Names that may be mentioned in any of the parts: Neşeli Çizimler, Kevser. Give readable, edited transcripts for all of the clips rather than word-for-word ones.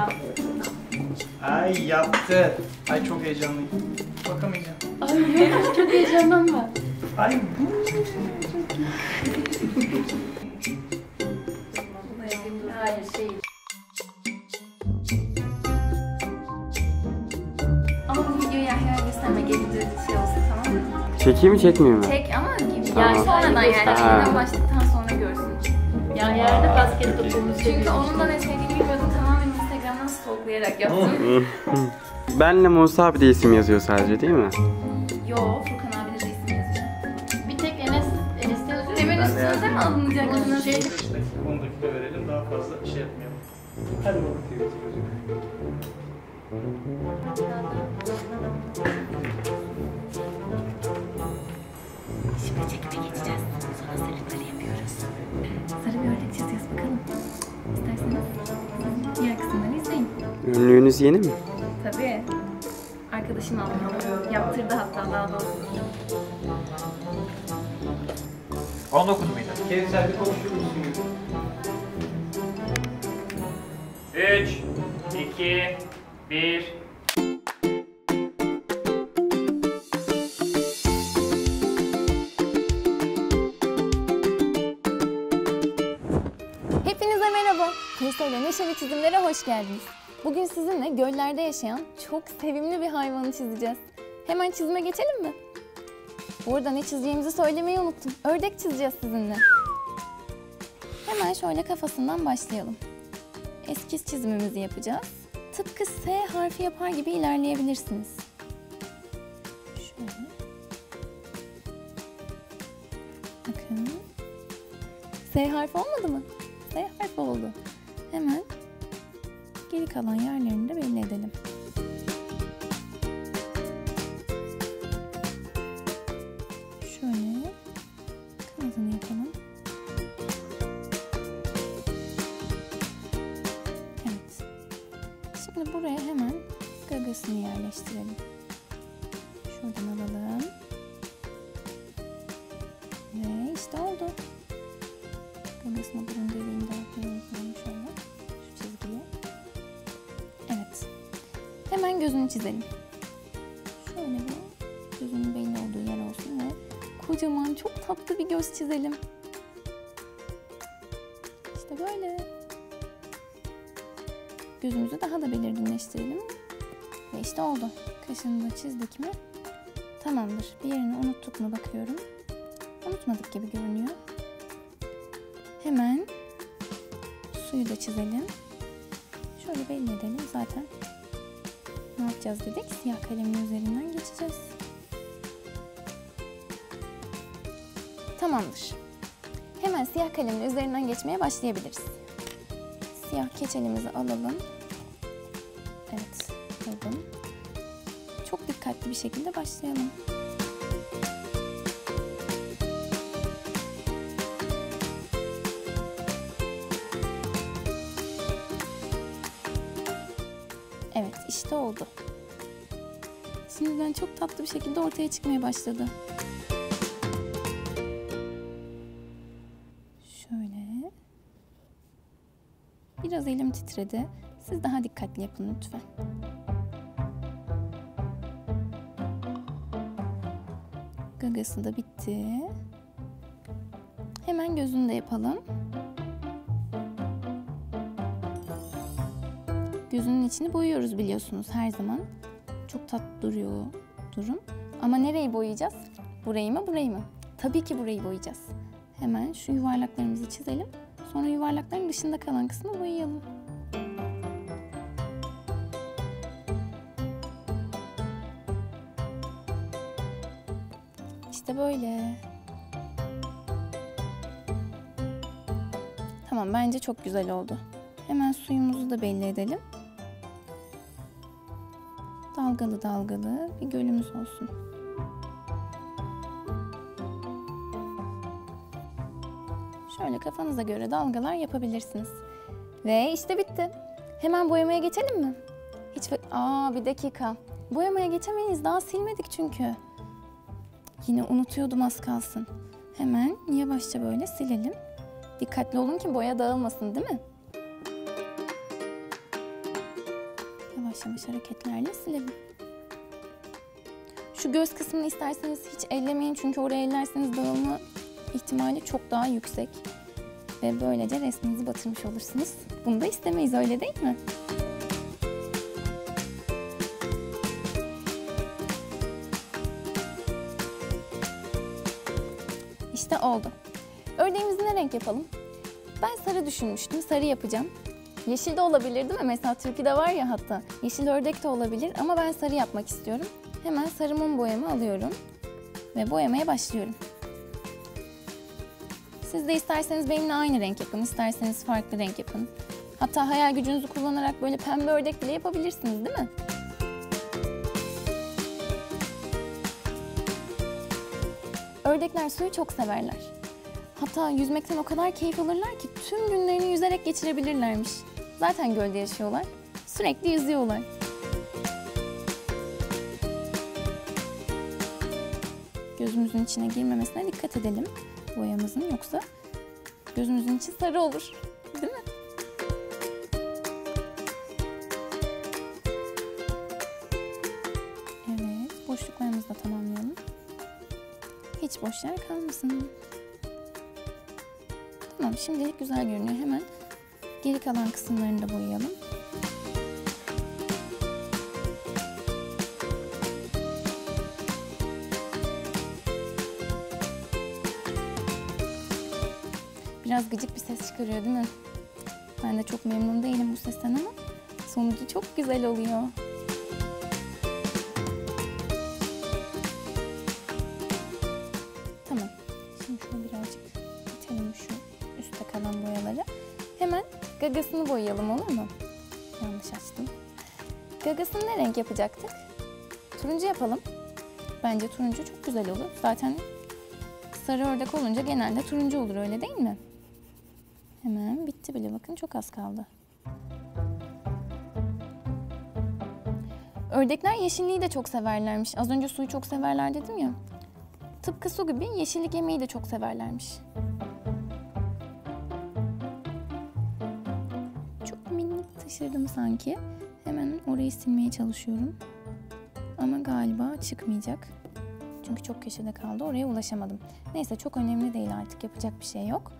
Yaptı. Ay yaptı. Ay çok heyecanlıyım. Bakamayacağım. Ay çok heyecanlanma. Ay bu çok iyi. Hayır şey. Ama bu videoyu Yahya'ya gösterme geri dönüşü olsun, tamam mı? Çekeyim mi çekmeyeyim mi? Çek ama tamam. Yani sonradan yani başladıktan sonra görsün. Yani yerde basket topunu seviyorum. Çünkü onunla ne sevdiğimi bilmiyordum, tamamen Instagram'dan stalklayarak yaptım. Benle Musa abi de isim yazıyor sadece değil mi? Yo, Furkan abi de isim yazıyor. Bir tek Enes de yazıyor. Hemen üstünüze mi alınacak? 10 dakika verelim, daha fazla şey yapmayalım. Hadi bakalım TV'si gözüküyor. Şimdi çekime geçeceğiz. Sonra sarıkları yapıyoruz. Sarı bir ördek çizeceğiz bakalım. İsterseniz diğer kısımları izleyin. Önlüğünüz yeni mi? Tabii. Arkadaşım aldı. Yaptırdı hatta daha doğrusu. 19 muydu? Kevser bir konuşur musun? 3, 2, 1... Hepinize merhaba. Kevser'le Neşeli Çizimler'e hoş geldiniz. Bugün sizinle göllerde yaşayan çok sevimli bir hayvanı çizeceğiz. Hemen çizime geçelim mi? Bu arada ne çizeceğimizi söylemeyi unuttum. Ördek çizeceğiz sizinle. Hemen şöyle kafasından başlayalım. Eskiz çizimimizi yapacağız. Tıpkı S harfi yapar gibi ilerleyebilirsiniz. Şöyle. Bakın. S harfi olmadı mı? S harfi oldu. Hemen geri kalan yerlerini de belli edelim. Şöyle kanadını yapalım. Evet. Şimdi buraya hemen gagasını yerleştirelim. Şuradan alalım. Ve işte oldu. Gagasına burun deliğini de yapalım şöyle. Şu çizgiye. Evet. Hemen gözünü çizelim. Şöyle bir gözünün belli olduğu yer olsun ve kocaman çok tatlı bir göz çizelim. İşte böyle. Gözümüzü daha da belirginleştirelim. Ve işte oldu. Kaşını da çizdik mi? Tamamdır. Bir yerini unuttuk mu bakıyorum. Unutmadık gibi görünüyor. Hemen suyu da çizelim. Şöyle belli edelim. Zaten ne yapacağız dedik? Siyah kalemin üzerinden geçeceğiz. Tamamdır. Hemen siyah kalemin üzerinden geçmeye başlayabiliriz. Siyah keçelimizi alalım. Evet, alalım. Çok dikkatli bir şekilde başlayalım. Evet, işte oldu. Şimdiden çok tatlı bir şekilde ortaya çıkmaya başladı. Şöyle. Biraz elim titredi. Siz daha dikkatli yapın lütfen. Gagası da bitti. Hemen gözünü de yapalım. Gözünün içini boyuyoruz biliyorsunuz her zaman. Çok tatlı duruyor durum. Ama nereyi boyayacağız? Burayı mı, burayı mı? Tabii ki burayı boyayacağız. Hemen şu yuvarlaklarımızı çizelim. Sonra yuvarlakların dışında kalan kısmı boyayalım. İşte böyle. Tamam, bence çok güzel oldu. Hemen suyumuzu da belli edelim. Dalgalı dalgalı bir gölümüz olsun. Şöyle kafanıza göre dalgalar yapabilirsiniz. Ve işte bitti. Hemen boyamaya geçelim mi? Bir dakika. Boyamaya geçemeyiz. Daha silmedik çünkü. Yine unutuyordum az kalsın. Hemen yavaşça böyle silelim. Dikkatli olun ki boya dağılmasın, değil mi? yavaş yavaş hareketlerle silelim. Şu göz kısmını isterseniz hiç ellemeyin, çünkü oraya ellerseniz dağılma ihtimali çok daha yüksek. Ve böylece resminizi batırmış olursunuz. Bunu da istemeyiz, öyle değil mi? İşte oldu. Ördeğimizi ne renk yapalım? Ben sarı düşünmüştüm, sarı yapacağım. Yeşil de olabilir değil mi? Mesela türküde var ya hatta. Yeşil ördek de olabilir ama ben sarı yapmak istiyorum. Hemen sarı mum boyamı alıyorum ve boyamaya başlıyorum. Siz de isterseniz benimle aynı renk yapın, isterseniz farklı renk yapın. Hatta hayal gücünüzü kullanarak böyle pembe ördek bile yapabilirsiniz, değil mi? Ördekler suyu çok severler. Hatta yüzmekten o kadar keyif alırlar ki tüm günlerini yüzerek geçirebilirlermiş. Zaten gölde yaşıyorlar, sürekli yüzüyorlar. Gözümüzün içine girmemesine dikkat edelim boyamızın, yoksa gözümüzün içi sarı olur, değil mi? Evet, boşluklarımızı da tamamlayalım. Hiç boş yer kalmasın. Tamam, şimdilik güzel görünüyor. Hemen geri kalan kısımlarını da boyayalım. Biraz gıcık bir ses çıkarıyor değil mi? Ben de çok memnun değilim bu sesten ama sonucu çok güzel oluyor. Tamam. Şimdi şunu birazcık itelim, şu üstte kalan boyaları. Hemen gagasını boyayalım, olur mu? Yanlış açtım. Gagasını ne renk yapacaktık? Turuncu yapalım. Bence turuncu çok güzel olur. Zaten sarı ördek olunca genelde turuncu olur, öyle değil mi? Hemen bitti bile, bakın çok az kaldı. Ördekler yeşilliği de çok severlermiş. Az önce suyu çok severler dedim ya. Tıpkı su gibi yeşillik yemeği de çok severlermiş. Çok minik taşırdım sanki. Hemen orayı silmeye çalışıyorum. Ama galiba çıkmayacak. Çünkü çok köşede kaldı, oraya ulaşamadım. Neyse, çok önemli değil artık, yapacak bir şey yok.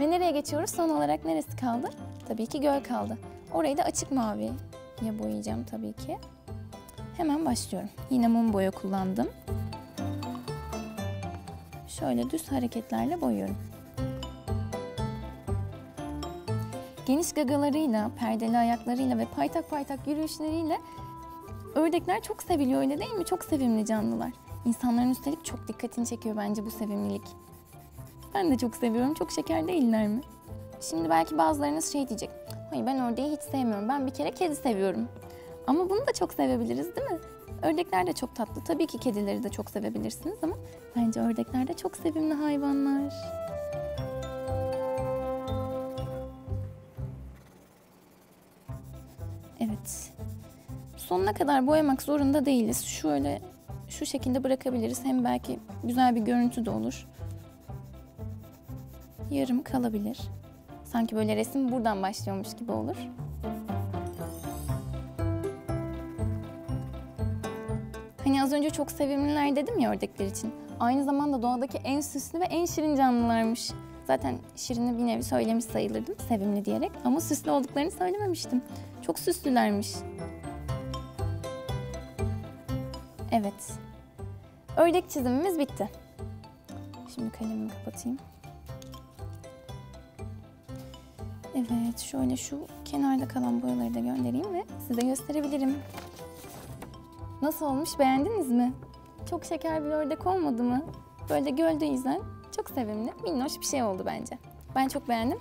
Ve nereye geçiyoruz? Son olarak neresi kaldı? Tabii ki göl kaldı. Orayı da açık maviye boyayacağım tabii ki. Hemen başlıyorum. Yine mum boya kullandım. Şöyle düz hareketlerle boyuyorum. Geniş gagalarıyla, perdeli ayaklarıyla ve paytak paytak yürüyüşleriyle ördekler çok seviliyor, öyle değil mi? Çok sevimli canlılar. İnsanların üstelik çok dikkatini çekiyor bence bu sevimlilik. Ben de çok seviyorum. Çok şeker değiller mi? Şimdi belki bazılarınız şey diyecek. Hayır, ben ördeği hiç sevmiyorum. Ben bir kere kedi seviyorum. Ama bunu da çok sevebiliriz, değil mi? Ördekler de çok tatlı. Tabii ki kedileri de çok sevebilirsiniz ama bence ördekler de çok sevimli hayvanlar. Evet. Sonuna kadar boyamak zorunda değiliz. Şöyle, şu şekilde bırakabiliriz. Hem belki güzel bir görüntü de olur. Yarım kalabilir. Sanki böyle resim buradan başlıyormuş gibi olur. Hani az önce çok sevimliler dedim ya ördekler için. Aynı zamanda doğadaki en süslü ve en şirin canlılarmış. Zaten şirini bir nevi söylemiş sayılırdım, sevimli diyerek. Ama süslü olduklarını söylememiştim. Çok süslülermiş. Evet. Ördek çizimimiz bitti. Şimdi kalemimi kapatayım. Evet, şöyle şu kenarda kalan boyaları da göndereyim ve size gösterebilirim. Nasıl olmuş, beğendiniz mi? Çok şeker bir ördek olmadı mı? Böyle gölde yüzen çok sevimli, minnoş bir şey oldu bence. Ben çok beğendim.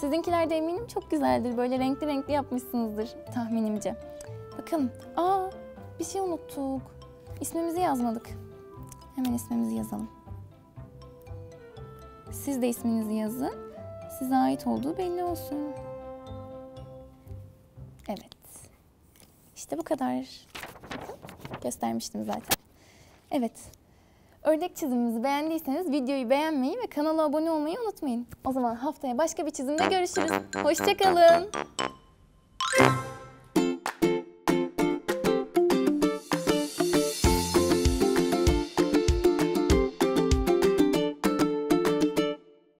Sizinkiler de eminim çok güzeldir. Böyle renkli renkli yapmışsınızdır tahminimce. Bakın, bir şey unuttuk. İsmimizi yazmadık. Hemen ismimizi yazalım. Siz de isminizi yazın. Size ait olduğu belli olsun. Evet. İşte bu kadar. Göstermiştim zaten. Evet. Ördek çizimimizi beğendiyseniz videoyu beğenmeyi ve kanala abone olmayı unutmayın. O zaman haftaya başka bir çizimde görüşürüz. Hoşça kalın.